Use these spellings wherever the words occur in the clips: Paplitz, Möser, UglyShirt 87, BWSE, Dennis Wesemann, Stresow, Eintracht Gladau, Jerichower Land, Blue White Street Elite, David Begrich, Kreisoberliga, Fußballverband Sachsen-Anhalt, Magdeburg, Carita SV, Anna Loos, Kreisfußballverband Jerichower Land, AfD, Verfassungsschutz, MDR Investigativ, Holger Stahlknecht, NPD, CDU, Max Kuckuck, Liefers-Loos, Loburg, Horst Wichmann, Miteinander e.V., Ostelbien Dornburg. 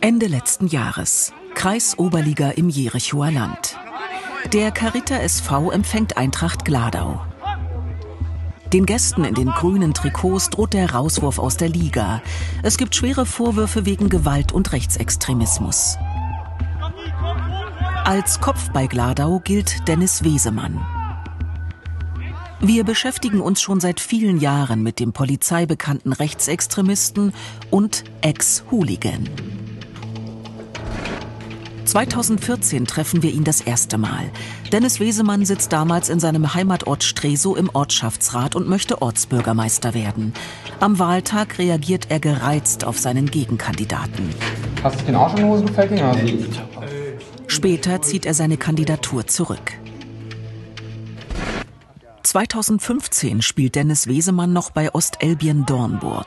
Ende letzten Jahres. Kreisoberliga im Jerichower Land. Der Carita SV empfängt Eintracht Gladau. Den Gästen in den grünen Trikots droht der Rauswurf aus der Liga. Es gibt schwere Vorwürfe wegen Gewalt und Rechtsextremismus. Als Kopf bei Gladau gilt Dennis Wesemann. Wir beschäftigen uns schon seit vielen Jahren mit dem polizeibekannten Rechtsextremisten und Ex-Hooligan. 2014 treffen wir ihn das erste Mal. Dennis Wesemann sitzt damals in seinem Heimatort Stresow im Ortschaftsrat und möchte Ortsbürgermeister werden. Am Wahltag reagiert er gereizt auf seinen Gegenkandidaten. Hast du den Arsch in die Hose, du Feigling? Später zieht er seine Kandidatur zurück. 2015 spielt Dennis Wesemann noch bei Ostelbien Dornburg.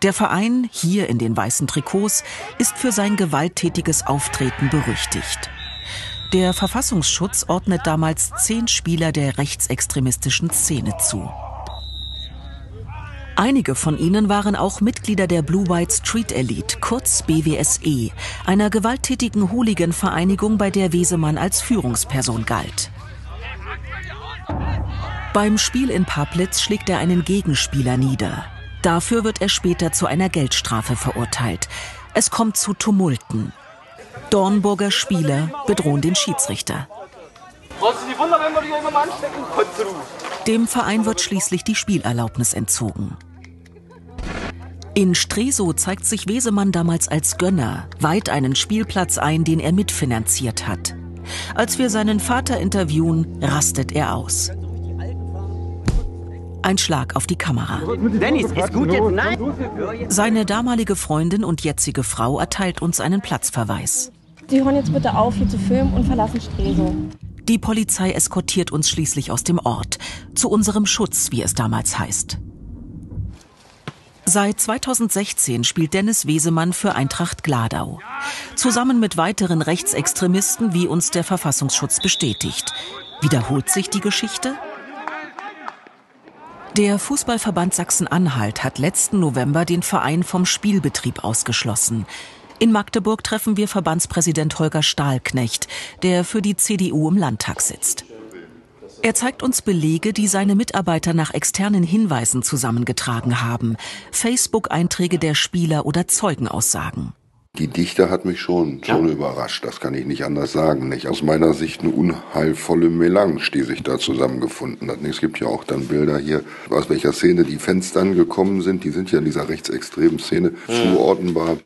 Der Verein, hier in den weißen Trikots, ist für sein gewalttätiges Auftreten berüchtigt. Der Verfassungsschutz ordnet damals 10 Spieler der rechtsextremistischen Szene zu. Einige von ihnen waren auch Mitglieder der Blue White Street Elite, kurz BWSE, einer gewalttätigen Hooligan-Vereinigung, bei der Wesemann als Führungsperson galt. Beim Spiel in Paplitz schlägt er einen Gegenspieler nieder. Dafür wird er später zu einer Geldstrafe verurteilt. Es kommt zu Tumulten. Dornburger Spieler bedrohen den Schiedsrichter. Dem Verein wird schließlich die Spielerlaubnis entzogen. In Stresow zeigt sich Wesemann damals als Gönner, weiht einen Spielplatz ein, den er mitfinanziert hat. Als wir seinen Vater interviewen, rastet er aus. Ein Schlag auf die Kamera. Dennis, ist gut jetzt? Nein. Seine damalige Freundin und jetzige Frau erteilt uns einen Platzverweis. Sie hören jetzt bitte auf, hier zu filmen, und verlassen Stresow. Die Polizei eskortiert uns schließlich aus dem Ort. Zu unserem Schutz, wie es damals heißt. Seit 2016 spielt Dennis Wesemann für Eintracht Gladau. Zusammen mit weiteren Rechtsextremisten, wie uns der Verfassungsschutz bestätigt. Wiederholt sich die Geschichte? Der Fußballverband Sachsen-Anhalt hat letzten November den Verein vom Spielbetrieb ausgeschlossen. In Magdeburg treffen wir Verbandspräsident Holger Stahlknecht, der für die CDU im Landtag sitzt. Er zeigt uns Belege, die seine Mitarbeiter nach externen Hinweisen zusammengetragen haben. Facebook-Einträge der Spieler oder Zeugenaussagen. Die Dichte hat mich schon überrascht, das kann ich nicht anders sagen. Nicht? Aus meiner Sicht eine unheilvolle Melange, die sich da zusammengefunden hat. Es gibt ja auch dann Bilder hier, aus welcher Szene die Fans dann gekommen sind. Die sind ja in dieser rechtsextremen Szene zuordnenbar.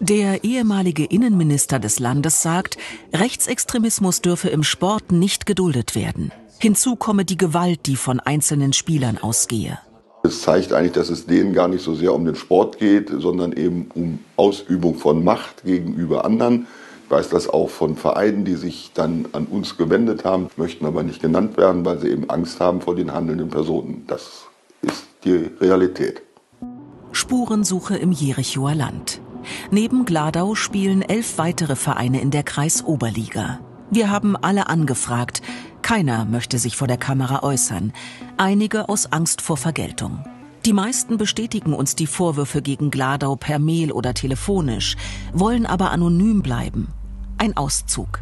Der ehemalige Innenminister des Landes sagt, Rechtsextremismus dürfe im Sport nicht geduldet werden. Hinzu komme die Gewalt, die von einzelnen Spielern ausgehe. Es zeigt eigentlich, dass es denen gar nicht so sehr um den Sport geht, sondern eben um Ausübung von Macht gegenüber anderen. Ich weiß das auch von Vereinen, die sich dann an uns gewendet haben, möchten aber nicht genannt werden, weil sie eben Angst haben vor den handelnden Personen. Das ist die Realität. Spurensuche im Jerichower Land. Neben Gladau spielen 11 weitere Vereine in der Kreisoberliga. Wir haben alle angefragt. Keiner möchte sich vor der Kamera äußern, einige aus Angst vor Vergeltung. Die meisten bestätigen uns die Vorwürfe gegen Gladau per Mail oder telefonisch, wollen aber anonym bleiben. Ein Auszug.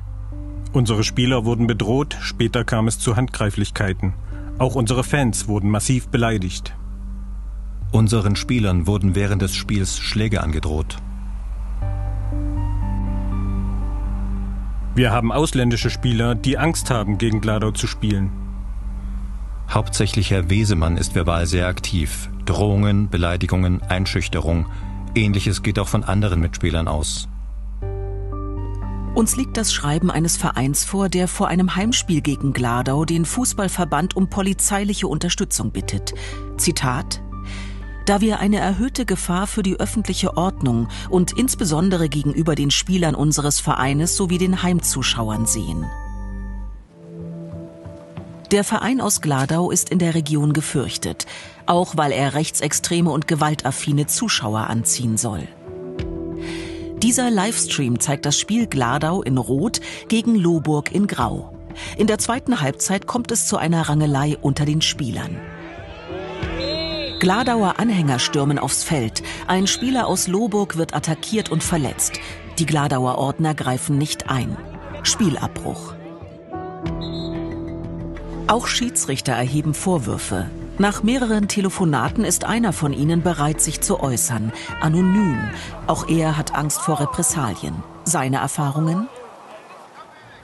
Unsere Spieler wurden bedroht, später kam es zu Handgreiflichkeiten. Auch unsere Fans wurden massiv beleidigt. Unseren Spielern wurden während des Spiels Schläge angedroht. Wir haben ausländische Spieler, die Angst haben, gegen Gladau zu spielen. Hauptsächlich Herr Wesemann ist verbal sehr aktiv. Drohungen, Beleidigungen, Einschüchterung. Ähnliches geht auch von anderen Mitspielern aus. Uns liegt das Schreiben eines Vereins vor, der vor einem Heimspiel gegen Gladau den Fußballverband um polizeiliche Unterstützung bittet. Zitat: Da wir eine erhöhte Gefahr für die öffentliche Ordnung und insbesondere gegenüber den Spielern unseres Vereines sowie den Heimzuschauern sehen. Der Verein aus Gladau ist in der Region gefürchtet, auch weil er rechtsextreme und gewaltaffine Zuschauer anziehen soll. Dieser Livestream zeigt das Spiel Gladau in Rot gegen Loburg in Grau. In der zweiten Halbzeit kommt es zu einer Rangelei unter den Spielern. Gladauer Anhänger stürmen aufs Feld, Ein Spieler aus Loburg wird attackiert und verletzt. Die Gladauer Ordner greifen nicht ein. Spielabbruch. Auch Schiedsrichter erheben Vorwürfe. Nach mehreren Telefonaten ist einer von ihnen bereit, sich zu äußern. Anonym. Auch er hat Angst vor Repressalien. Seine Erfahrungen?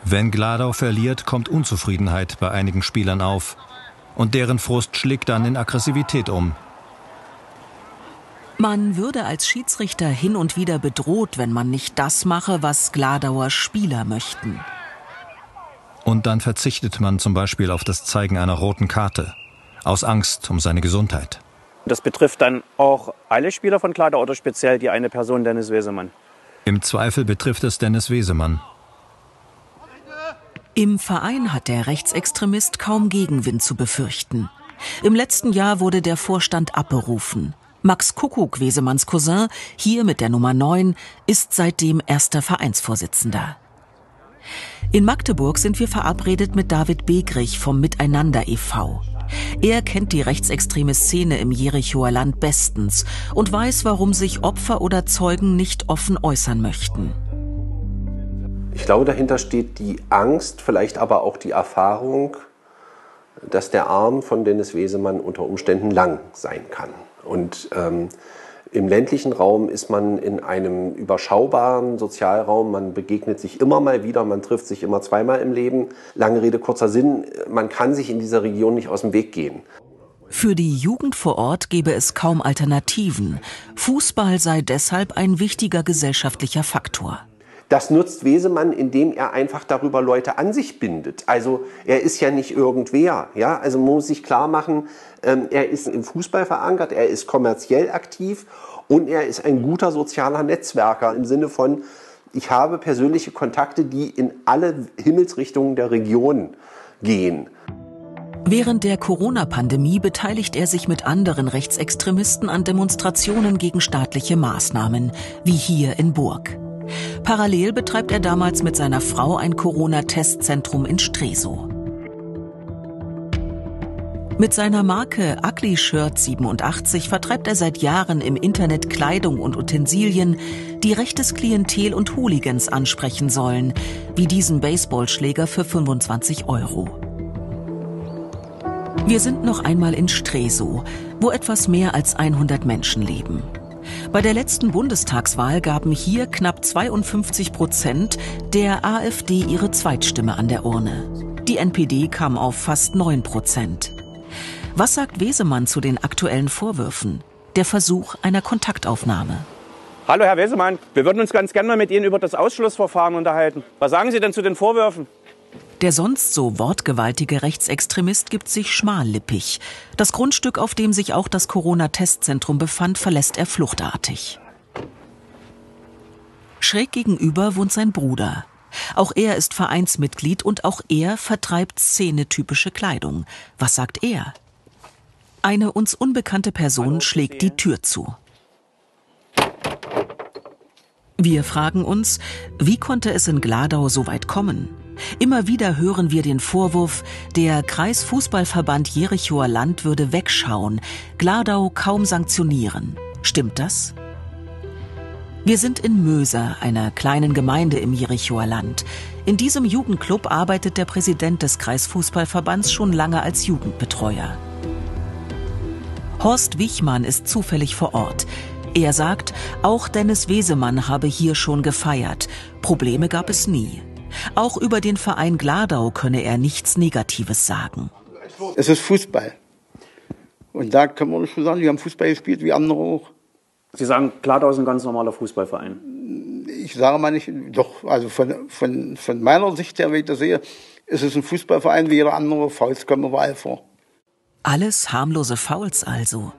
Wenn Gladau verliert, kommt Unzufriedenheit bei einigen Spielern auf. Und deren Frust schlägt dann in Aggressivität um. Man würde als Schiedsrichter hin und wieder bedroht, wenn man nicht das mache, was Gladauer Spieler möchten. Und dann verzichtet man zum Beispiel auf das Zeigen einer roten Karte. Aus Angst um seine Gesundheit. Das betrifft dann auch alle Spieler von Gladau oder speziell die eine Person, Dennis Wesemann? Im Zweifel betrifft es Dennis Wesemann. Im Verein hat der Rechtsextremist kaum Gegenwind zu befürchten. Im letzten Jahr wurde der Vorstand abberufen. Max Kuckuck, Wesemanns Cousin, hier mit der Nummer 9, ist seitdem erster Vereinsvorsitzender. In Magdeburg sind wir verabredet mit David Begrich vom Miteinander e.V. Er kennt die rechtsextreme Szene im Jerichower Land bestens und weiß, warum sich Opfer oder Zeugen nicht offen äußern möchten. Ich glaube, dahinter steht die Angst, vielleicht aber auch die Erfahrung, dass der Arm von Dennis Wesemann unter Umständen lang sein kann. Und im ländlichen Raum ist man in einem überschaubaren Sozialraum. Man begegnet sich immer mal wieder, man trifft sich immer zweimal im Leben. Lange Rede, kurzer Sinn, man kann sich in dieser Region nicht aus dem Weg gehen. Für die Jugend vor Ort gäbe es kaum Alternativen. Fußball sei deshalb ein wichtiger gesellschaftlicher Faktor. Das nutzt Wesemann, indem er einfach darüber Leute an sich bindet. Also er ist ja nicht irgendwer. Ja? Also man muss sich klar machen, er ist im Fußball verankert, er ist kommerziell aktiv und er ist ein guter sozialer Netzwerker im Sinne von, ich habe persönliche Kontakte, die in alle Himmelsrichtungen der Region gehen. Während der Corona-Pandemie beteiligt er sich mit anderen Rechtsextremisten an Demonstrationen gegen staatliche Maßnahmen, wie hier in Burg. Parallel betreibt er damals mit seiner Frau ein Corona-Testzentrum in Stresow. Mit seiner Marke UglyShirt 87 vertreibt er seit Jahren im Internet Kleidung und Utensilien, die rechtes Klientel und Hooligans ansprechen sollen, wie diesen Baseballschläger für 25 €. Wir sind noch einmal in Stresow, wo etwas mehr als 100 Menschen leben. Bei der letzten Bundestagswahl gaben hier knapp 52% der AfD ihre Zweitstimme an der Urne. Die NPD kam auf fast 9%. Was sagt Wesemann zu den aktuellen Vorwürfen? Der Versuch einer Kontaktaufnahme. Hallo Herr Wesemann, wir würden uns ganz gerne mal mit Ihnen über das Ausschlussverfahren unterhalten. Was sagen Sie denn zu den Vorwürfen? Der sonst so wortgewaltige Rechtsextremist gibt sich schmallippig. Das Grundstück, auf dem sich auch das Corona-Testzentrum befand, verlässt er fluchtartig. Schräg gegenüber wohnt sein Bruder. Auch er ist Vereinsmitglied und auch er vertreibt szenetypische Kleidung. Was sagt er? Eine uns unbekannte Person schlägt die Tür zu. Wir fragen uns, wie konnte es in Gladau so weit kommen? Immer wieder hören wir den Vorwurf, der Kreisfußballverband Jerichower Land würde wegschauen, Gladau kaum sanktionieren. Stimmt das? Wir sind in Möser, einer kleinen Gemeinde im Jerichower Land. In diesem Jugendclub arbeitet der Präsident des Kreisfußballverbands schon lange als Jugendbetreuer. Horst Wichmann ist zufällig vor Ort. Er sagt, auch Dennis Wesemann habe hier schon gefeiert. Probleme gab es nie. Auch über den Verein Gladau könne er nichts Negatives sagen. Es ist Fußball. Und da kann man schon sagen, wir haben Fußball gespielt, wie andere auch. Sie sagen, Gladau ist ein ganz normaler Fußballverein. Ich sage mal nicht, doch, also von meiner Sicht her, wenn ich das sehe, ist es ein Fußballverein wie jeder andere. Fouls kommen überall vor. Alles harmlose Fouls also.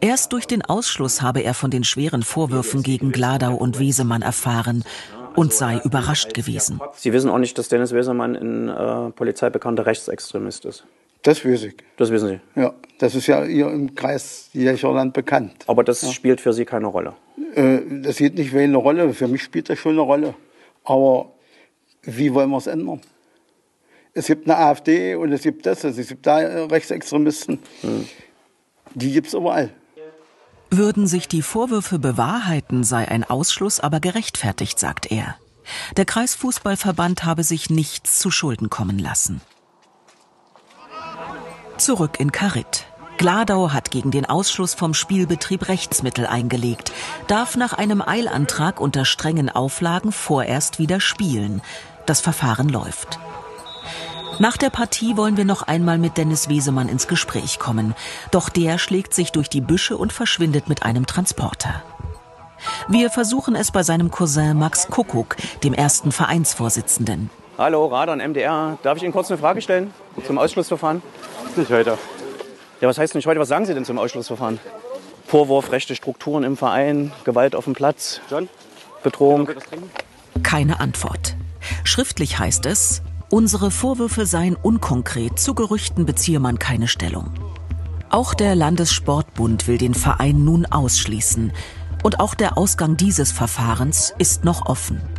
Erst durch den Ausschluss habe er von den schweren Vorwürfen gegen Gladau und Wesemann erfahren. Und sei überrascht gewesen. Sie wissen auch nicht, dass Dennis Wesemann ein polizeibekannter Rechtsextremist ist? Das weiß ich. Das wissen Sie? Ja, das ist ja hier im Kreis Jerichower Land bekannt. Aber das spielt für Sie keine Rolle? Das geht nicht wegen eine Rolle. Für mich spielt das schon eine Rolle. Aber wie wollen wir es ändern? Es gibt eine AfD und es gibt das. Es gibt da Rechtsextremisten. Hm. Die gibt es überall. Würden sich die Vorwürfe bewahrheiten, sei ein Ausschluss aber gerechtfertigt, sagt er. Der Kreisfußballverband habe sich nichts zu Schulden kommen lassen. Zurück in Carita. Gladau hat gegen den Ausschluss vom Spielbetrieb Rechtsmittel eingelegt, darf nach einem Eilantrag unter strengen Auflagen vorerst wieder spielen. Das Verfahren läuft. Nach der Partie wollen wir noch einmal mit Dennis Wesemann ins Gespräch kommen. Doch der schlägt sich durch die Büsche und verschwindet mit einem Transporter. Wir versuchen es bei seinem Cousin Max Kuckuck, dem ersten Vereinsvorsitzenden. Hallo, Radon MDR. Darf ich Ihnen kurz eine Frage stellen zum Ausschlussverfahren? Nicht heute. Ja, was heißt nicht heute? Was sagen Sie denn zum Ausschlussverfahren? Vorwurf, rechte Strukturen im Verein, Gewalt auf dem Platz, John? Bedrohung. Keine Antwort. Schriftlich heißt es, unsere Vorwürfe seien unkonkret, zu Gerüchten beziehe man keine Stellung. Auch der Landessportbund will den Verein nun ausschließen. Und auch der Ausgang dieses Verfahrens ist noch offen.